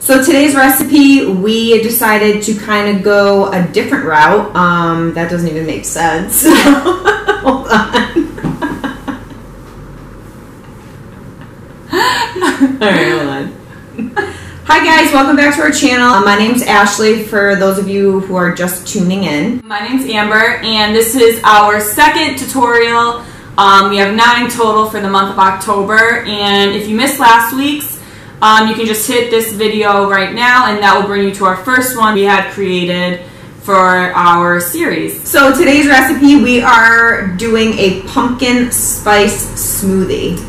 So today's recipe, we decided to kind of go a different route. That doesn't even make sense. Hold on. All right, hold on. Hi guys, welcome back to our channel. My name's Ashley, for those of you who are just tuning in. My name's Amber, and this is our second tutorial. We have 9 total for the month of October, and if you missed last week's, you can just hit this video right now, and that will bring you to our first one we had created for our series. So today's recipe, we are doing a pumpkin spice smoothie.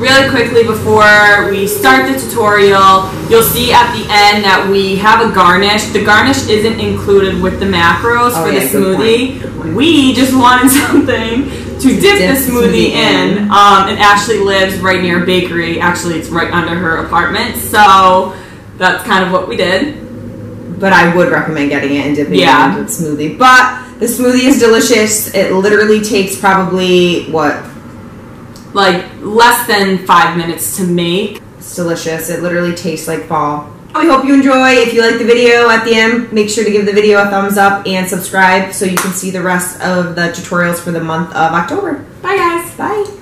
Really quickly before we start the tutorial, you'll see at the end that we have a garnish. The garnish isn't included with the macros for the smoothie. Good point. We just wanted something to dip the smoothie in. And Ashley lives right near a bakery. Actually, it's right under her apartment. So that's kind of what we did. But I would recommend getting it and dipping it into the smoothie. But the smoothie is delicious. It literally takes probably, what, like less than 5 minutes to make. It's delicious. It literally tastes like fall. We hope you enjoy. If you like the video, at the end, make sure to give the video a thumbs up and subscribe so you can see the rest of the tutorials for the month of October. Bye guys. Bye.